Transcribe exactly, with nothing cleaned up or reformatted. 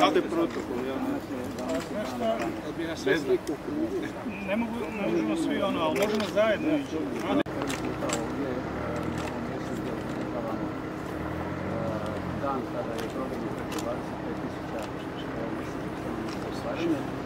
Alte protokol, ja ne znam. Ne možemo svi ono, ali možemo zajedno. Dan kada je program preko dvadeset pet tisuća, što je mislim,